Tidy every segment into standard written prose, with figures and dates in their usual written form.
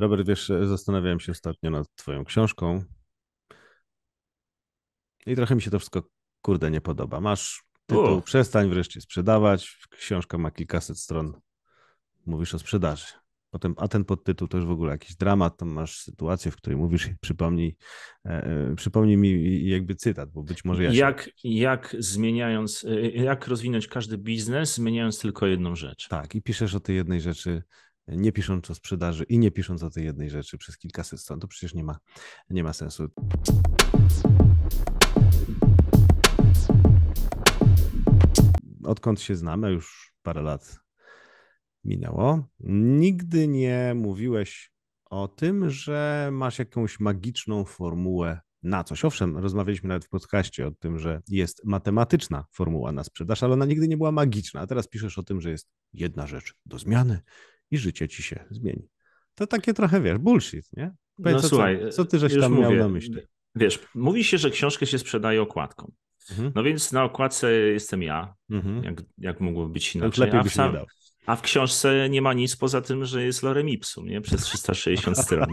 Robert, wiesz, zastanawiałem się ostatnio nad twoją książką i trochę mi się to wszystko, kurde, nie podoba. Masz tytuł Przestań wreszcie sprzedawać, książka ma kilkaset stron, mówisz o sprzedaży. Potem, a ten podtytuł to już w ogóle jakiś dramat, tam masz sytuację, w której mówisz, przypomnij mi jakby cytat, bo być może ja się... Jak rozwinąć każdy biznes, zmieniając tylko jedną rzecz. Tak, i piszesz o tej jednej rzeczy, nie pisząc o sprzedaży i nie pisząc o tej jednej rzeczy przez kilkaset stron, to przecież nie ma sensu. Odkąd się znamy, już parę lat minęło, nigdy nie mówiłeś o tym, że masz jakąś magiczną formułę na coś. Owszem, rozmawialiśmy nawet w podcaście o tym, że jest matematyczna formuła na sprzedaż, ale ona nigdy nie była magiczna. A teraz piszesz o tym, że jest jedna rzecz do zmiany i życie ci się zmieni. To takie trochę, wiesz, bullshit, nie? Powiedz, no słuchaj, co ty żeś tam miał na myśli? Wiesz, mówi się, że książkę się sprzedaje okładką. No więc na okładce jestem ja, jak mogłoby być inaczej. Lepiej by się nie dało. A w książce nie ma nic poza tym, że jest Lorem Ipsum, nie? Przez 360 stron.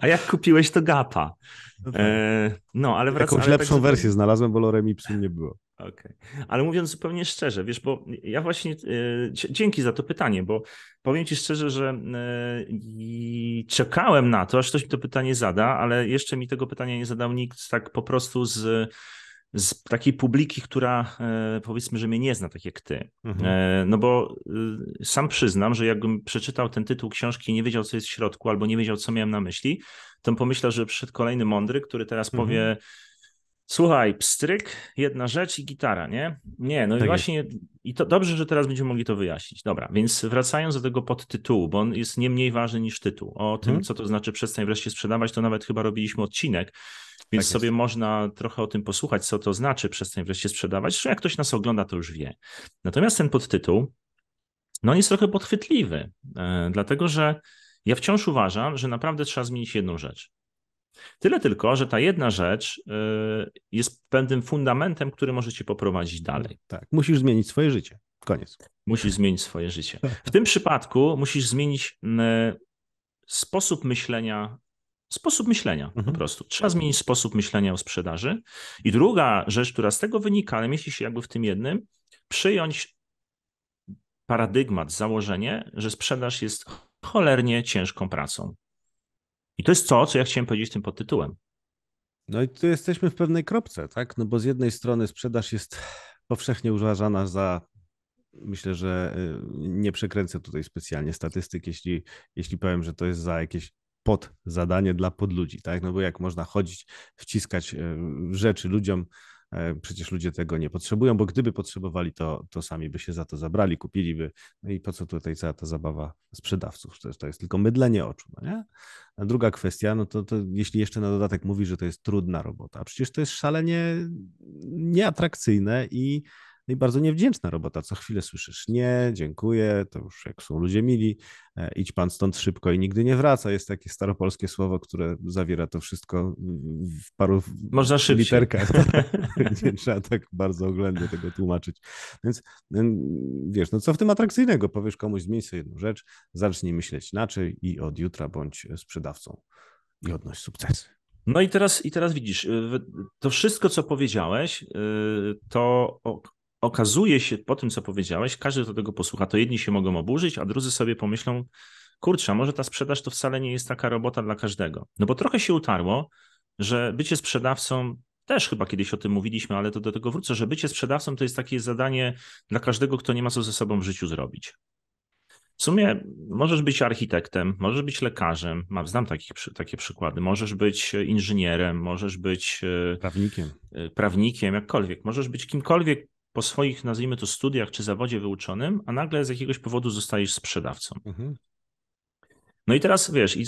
A jak kupiłeś, to gapa. No, ale wracam. Jakąś lepszą wersję znalazłem, bo Lorem Ipsum nie było. Okay. Ale mówiąc zupełnie szczerze, wiesz, bo ja właśnie, dzięki za to pytanie, bo powiem ci szczerze, że czekałem na to, aż ktoś mi to pytanie zada, ale jeszcze mi tego pytania nie zadał nikt tak po prostu z takiej publiki, która powiedzmy, że mnie nie zna, tak jak ty. No bo sam przyznam, że jakbym przeczytał ten tytuł książki i nie wiedział, co jest w środku, albo nie wiedział, co miałem na myśli, to bym pomyślał, że przyszedł kolejny mądry, który teraz powie: słuchaj, pstryk, jedna rzecz i gitara, nie? Nie, no tak i właśnie, jest. I to dobrze, że teraz będziemy mogli to wyjaśnić. Dobra, więc wracając do tego podtytułu, bo on jest nie mniej ważny niż tytuł. O tym, co to znaczy przestań wreszcie sprzedawać, to nawet chyba robiliśmy odcinek, więc tak sobie jest. Można trochę o tym posłuchać, co to znaczy przestań wreszcie sprzedawać. Zresztą jak ktoś nas ogląda, to już wie. Natomiast ten podtytuł, no on jest trochę podchwytliwy, dlatego że ja wciąż uważam, że naprawdę trzeba zmienić jedną rzecz. Tyle tylko, że ta jedna rzecz jest pewnym fundamentem, który może cię poprowadzić dalej. Tak, musisz zmienić swoje życie. Koniec. Musisz zmienić swoje życie. W tym przypadku musisz zmienić sposób myślenia po prostu. Trzeba zmienić sposób myślenia o sprzedaży. I druga rzecz, która z tego wynika, ale mieści się jakby w tym jednym, przyjąć paradygmat, założenie, że sprzedaż jest cholernie ciężką pracą. I to jest to, co ja chciałem powiedzieć tym podtytułem. No i tu jesteśmy w pewnej kropce, tak? No bo z jednej strony sprzedaż jest powszechnie uważana za, myślę, że nie przekręcę tutaj specjalnie statystyk, jeśli powiem, że to jest za jakieś podzadanie dla podludzi, tak? No bo jak można chodzić, wciskać rzeczy ludziom, przecież ludzie tego nie potrzebują, bo gdyby potrzebowali, to sami by się za to zabrali, kupiliby. No i po co tutaj cała ta zabawa sprzedawców? To jest tylko mydlenie oczu, no nie? A druga kwestia, no to jeśli jeszcze na dodatek mówi, że to jest trudna robota, a przecież to jest szalenie nieatrakcyjne i bardzo niewdzięczna robota. Co chwilę słyszysz: nie, dziękuję, to już jak są ludzie mili, idź pan stąd szybko i nigdy nie wraca. Jest takie staropolskie słowo, które zawiera to wszystko w paru można literkach. Nie trzeba tak bardzo oględnie tego tłumaczyć. Więc wiesz, no co w tym atrakcyjnego? Powiesz komuś: zmień sobie jedną rzecz, zacznij myśleć inaczej i od jutra bądź sprzedawcą i odnoś sukcesy. No i teraz widzisz, to wszystko, co powiedziałeś, to... Okazuje się po tym, co powiedziałeś, każdy do tego posłucha, to jedni się mogą oburzyć, a drudzy sobie pomyślą: kurczę, może ta sprzedaż to wcale nie jest taka robota dla każdego. No bo trochę się utarło, że bycie sprzedawcą, też chyba kiedyś o tym mówiliśmy, ale to do tego wrócę, że bycie sprzedawcą to jest takie zadanie dla każdego, kto nie ma co ze sobą w życiu zrobić. W sumie możesz być architektem, możesz być lekarzem, znam takie przykłady, możesz być inżynierem, możesz być prawnikiem, jakkolwiek, możesz być kimkolwiek, po swoich, nazwijmy to, studiach czy zawodzie wyuczonym, a nagle z jakiegoś powodu zostajesz sprzedawcą. No i teraz wiesz, i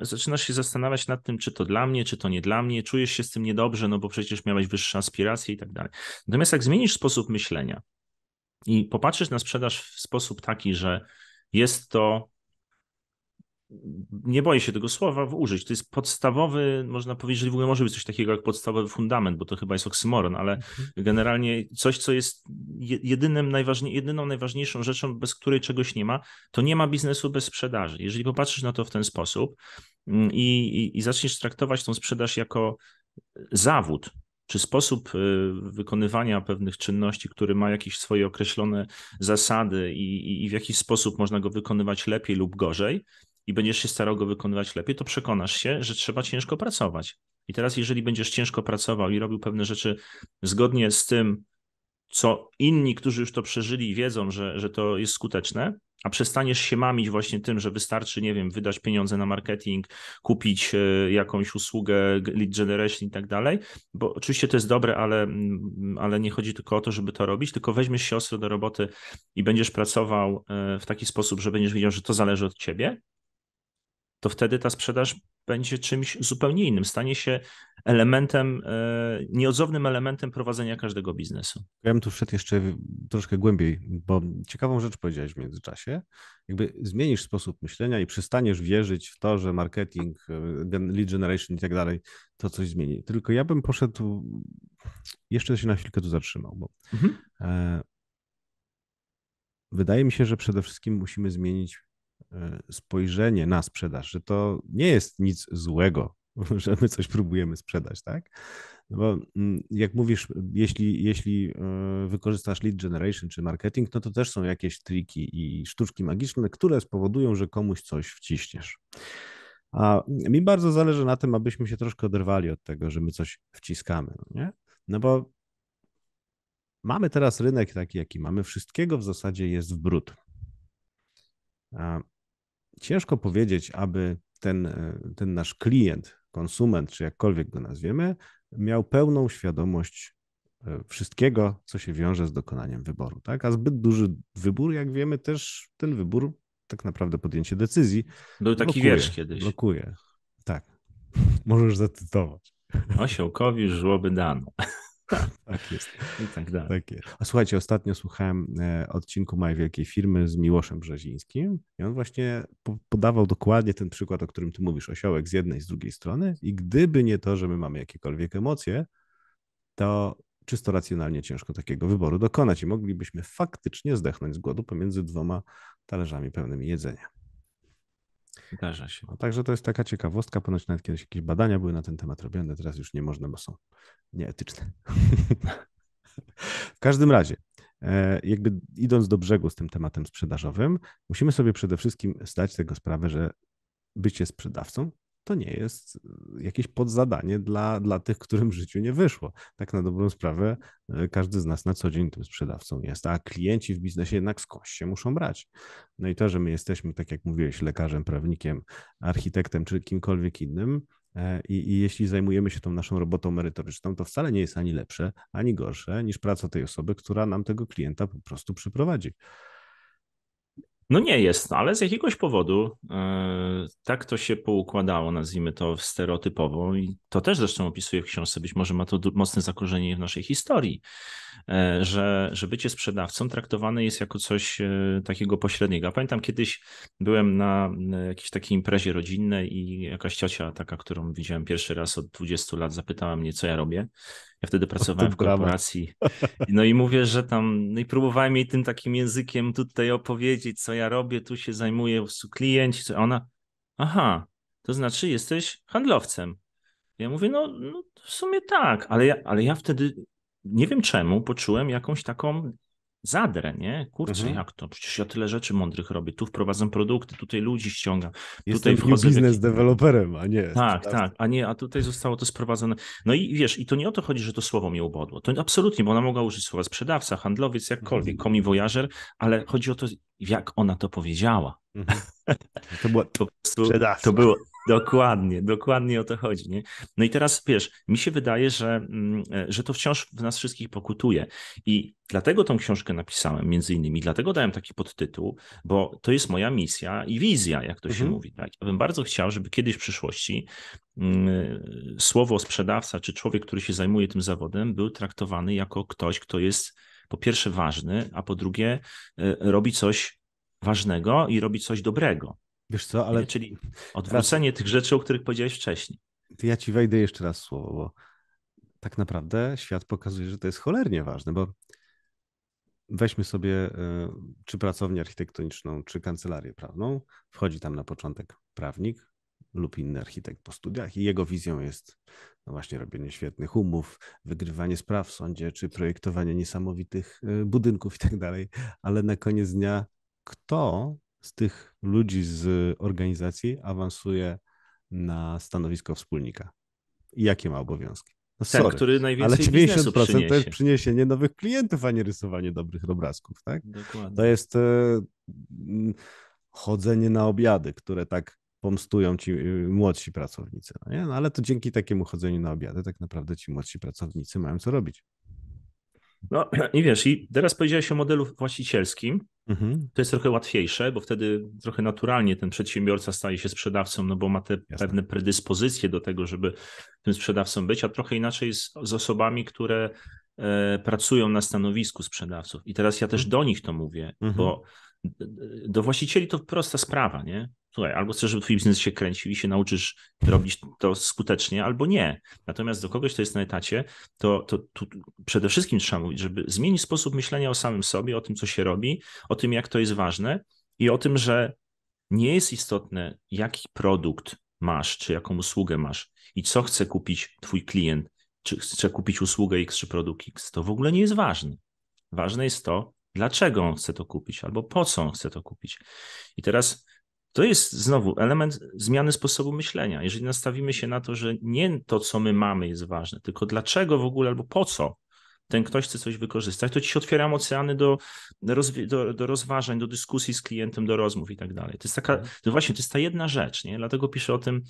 zaczynasz się zastanawiać nad tym, czy to dla mnie, czy to nie dla mnie, czujesz się z tym niedobrze, no bo przecież miałeś wyższe aspiracje i tak dalej. Natomiast jak zmienisz sposób myślenia i popatrzysz na sprzedaż w sposób taki, że jest to nie boję się tego słowa użyć, to jest podstawowy, można powiedzieć, że w ogóle może być coś takiego jak podstawowy fundament, bo to chyba jest oksymoron, ale generalnie coś, co jest jedyną najważniejszą rzeczą, bez której czegoś nie ma, to nie ma biznesu bez sprzedaży. Jeżeli popatrzysz na to w ten sposób i zaczniesz traktować tą sprzedaż jako zawód, czy sposób wykonywania pewnych czynności, który ma jakieś swoje określone zasady i w jakiś sposób można go wykonywać lepiej lub gorzej, i będziesz się starał go wykonywać lepiej, to przekonasz się, że trzeba ciężko pracować. I teraz, jeżeli będziesz ciężko pracował i robił pewne rzeczy zgodnie z tym, co inni, którzy już to przeżyli, wiedzą, że to jest skuteczne, a przestaniesz się mamić właśnie tym, że wystarczy, nie wiem, wydać pieniądze na marketing, kupić jakąś usługę, lead generation i tak dalej, bo oczywiście to jest dobre, ale nie chodzi tylko o to, żeby to robić, tylko weźmiesz się ostro do roboty i będziesz pracował w taki sposób, że będziesz wiedział, że to zależy od ciebie, to wtedy ta sprzedaż będzie czymś zupełnie innym, stanie się elementem, nieodzownym elementem prowadzenia każdego biznesu. Ja bym tu wszedł jeszcze troszkę głębiej, bo ciekawą rzecz powiedziałeś w międzyczasie. Jakby zmienisz sposób myślenia i przestaniesz wierzyć w to, że marketing, lead generation i tak dalej, to coś zmieni. Tylko ja bym poszedł, jeszcze się na chwilkę tu zatrzymał, bo wydaje mi się, że przede wszystkim musimy zmienić spojrzenie na sprzedaż, że to nie jest nic złego, że my coś próbujemy sprzedać, tak? No bo jak mówisz, jeśli wykorzystasz lead generation czy marketing, no to też są jakieś triki i sztuczki magiczne, które spowodują, że komuś coś wciśniesz. A mi bardzo zależy na tym, abyśmy się troszkę oderwali od tego, że my coś wciskamy, nie? No bo mamy teraz rynek taki, jaki mamy, wszystkiego w zasadzie jest w bród. Ciężko powiedzieć, aby ten nasz klient, konsument, czy jakkolwiek go nazwiemy, miał pełną świadomość wszystkiego, co się wiąże z dokonaniem wyboru, tak? A zbyt duży wybór, jak wiemy, też ten wybór, tak naprawdę podjęcie decyzji, był taki wiersz kiedyś. Blokuje. Tak. Możesz zacytować. Osiołkowi żłoby dano. Tak jest. I tak dalej. Tak jest. A słuchajcie, ostatnio słuchałem odcinku Małej Wielkiej Firmy z Miłoszem Brzezińskim i on właśnie podawał dokładnie ten przykład, o którym ty mówisz, osiołek z jednej, z drugiej strony, i gdyby nie to, że my mamy jakiekolwiek emocje, to czysto racjonalnie ciężko takiego wyboru dokonać i moglibyśmy faktycznie zdechnąć z głodu pomiędzy dwoma talerzami pełnymi jedzenia. Zdarza się. A także to jest taka ciekawostka, ponoć nawet kiedyś jakieś badania były na ten temat robione, teraz już nie można, bo są nieetyczne. W każdym razie, jakby idąc do brzegu z tym tematem sprzedażowym, musimy sobie przede wszystkim zdać tego sprawę, że bycie sprzedawcą to nie jest jakieś podzadanie dla tych, którym w życiu nie wyszło. Tak na dobrą sprawę każdy z nas na co dzień tym sprzedawcą jest, a klienci w biznesie jednak skądś się muszą brać. No i to, że my jesteśmy, tak jak mówiłeś, lekarzem, prawnikiem, architektem czy kimkolwiek innym i jeśli zajmujemy się tą naszą robotą merytoryczną, to wcale nie jest ani lepsze, ani gorsze niż praca tej osoby, która nam tego klienta po prostu przyprowadzi. No nie jest, ale z jakiegoś powodu tak to się poukładało, nazwijmy to stereotypowo, i to też zresztą opisuję w książce, być może ma to mocne zakorzenienie w naszej historii, że bycie sprzedawcą traktowane jest jako coś takiego pośredniego. Ja pamiętam, kiedyś byłem na jakiejś takiej imprezie rodzinnej i jakaś ciocia taka, którą widziałem pierwszy raz od 20 lat, zapytała mnie, co ja robię. Ja wtedy pracowałem w korporacji, no i mówię, że tam, no i próbowałem jej tym takim językiem tutaj opowiedzieć, co ja robię, tu się zajmuję, klienci, a ona, aha, to znaczy jesteś handlowcem. Ja mówię, no w sumie tak, ale ja wtedy, nie wiem czemu, poczułem jakąś taką zadrę, nie? Kurczę, jak to? Przecież ja tyle rzeczy mądrych robię. Tu wprowadzam produkty, tutaj ludzi ściągam. Jestem tutaj biznes deweloperem, a nie... Tak, a tutaj zostało to sprowadzone. No i wiesz, i to nie o to chodzi, że to słowo mnie ubodło. To absolutnie, bo ona mogła użyć słowa sprzedawca, handlowiec, jakkolwiek, komiwojażer, ale chodzi o to, jak ona to powiedziała. To była sprzedawca. To było... Dokładnie o to chodzi, nie? No i teraz wiesz, mi się wydaje, że to wciąż w nas wszystkich pokutuje i dlatego tą książkę napisałem, między innymi, dlatego dałem taki podtytuł, bo to jest moja misja i wizja, jak to się mówi, tak? Ja bym bardzo chciał, żeby kiedyś w przyszłości słowo sprzedawca czy człowiek, który się zajmuje tym zawodem, był traktowany jako ktoś, kto jest po pierwsze ważny, a po drugie robi coś ważnego i robi coś dobrego. Wiesz co, ale... Czyli odwrócenie tych rzeczy, o których powiedziałeś wcześniej. To ja ci wejdę jeszcze raz w słowo, bo tak naprawdę świat pokazuje, że to jest cholernie ważne, bo weźmy sobie czy pracownię architektoniczną, czy kancelarię prawną. Wchodzi tam na początek prawnik lub inny architekt po studiach i jego wizją jest no właśnie robienie świetnych umów, wygrywanie spraw w sądzie, czy projektowanie niesamowitych budynków i tak dalej, ale na koniec dnia kto z tych ludzi z organizacji awansuje na stanowisko wspólnika i jakie ma obowiązki? No ten, sorry, który najwięcej biznesu przyniesie. To jest przyniesienie nowych klientów, a nie rysowanie dobrych obrazków, tak? Dokładnie. To jest chodzenie na obiady, które tak pomstują ci młodsi pracownicy. No nie? No, ale to dzięki takiemu chodzeniu na obiady tak naprawdę ci młodsi pracownicy mają co robić. No i wiesz, i teraz powiedziałeś o modelu właścicielskim. Mhm. To jest trochę łatwiejsze, bo wtedy trochę naturalnie ten przedsiębiorca staje się sprzedawcą, no bo ma te pewne predyspozycje do tego, żeby tym sprzedawcą być, a trochę inaczej z osobami, które pracują na stanowisku sprzedawców. I teraz ja też do nich to mówię, bo do właścicieli to prosta sprawa, nie? Słuchaj, albo chcesz, żeby twój biznes się kręcił i się nauczysz robić to skutecznie, albo nie. Natomiast do kogoś, kto jest na etacie, to tu przede wszystkim trzeba mówić, żeby zmienić sposób myślenia o samym sobie, o tym, co się robi, o tym, jak to jest ważne i o tym, że nie jest istotne, jaki produkt masz, czy jaką usługę masz i co chce kupić twój klient, czy chce kupić usługę X, czy produkt X. To w ogóle nie jest ważne. Ważne jest to, dlaczego on chce to kupić, albo po co on chce to kupić. I teraz... To jest znowu element zmiany sposobu myślenia. Jeżeli nastawimy się na to, że nie to, co my mamy jest ważne, tylko dlaczego w ogóle albo po co ten ktoś chce coś wykorzystać, to ci się otwierają oceany do rozważań, do dyskusji z klientem, do rozmów i tak dalej. To jest taka, to właśnie to jest ta jedna rzecz, nie? Dlatego piszę o tym,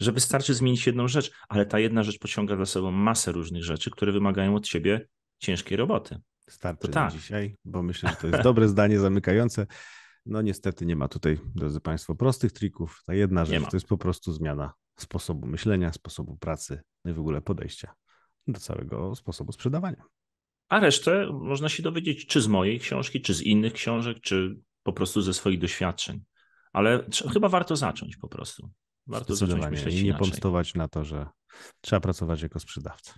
że wystarczy zmienić jedną rzecz, ale ta jedna rzecz pociąga za sobą masę różnych rzeczy, które wymagają od ciebie ciężkiej roboty. Starczy na dzisiaj, bo myślę, że to jest dobre zdanie zamykające. No niestety nie ma tutaj, drodzy Państwo, prostych trików. Ta jedna rzecz to jest po prostu zmiana sposobu myślenia, sposobu pracy, no i w ogóle podejścia do całego sposobu sprzedawania. A resztę można się dowiedzieć czy z mojej książki, czy z innych książek, czy po prostu ze swoich doświadczeń. Ale chyba warto zacząć po prostu. Warto zacząć myśleć i nie pomstować na to, że trzeba pracować jako sprzedawca.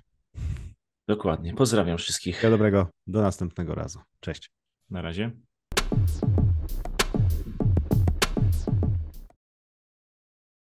Dokładnie. Pozdrawiam wszystkich. Wszystkiego dobrego. Do następnego razu. Cześć. Na razie.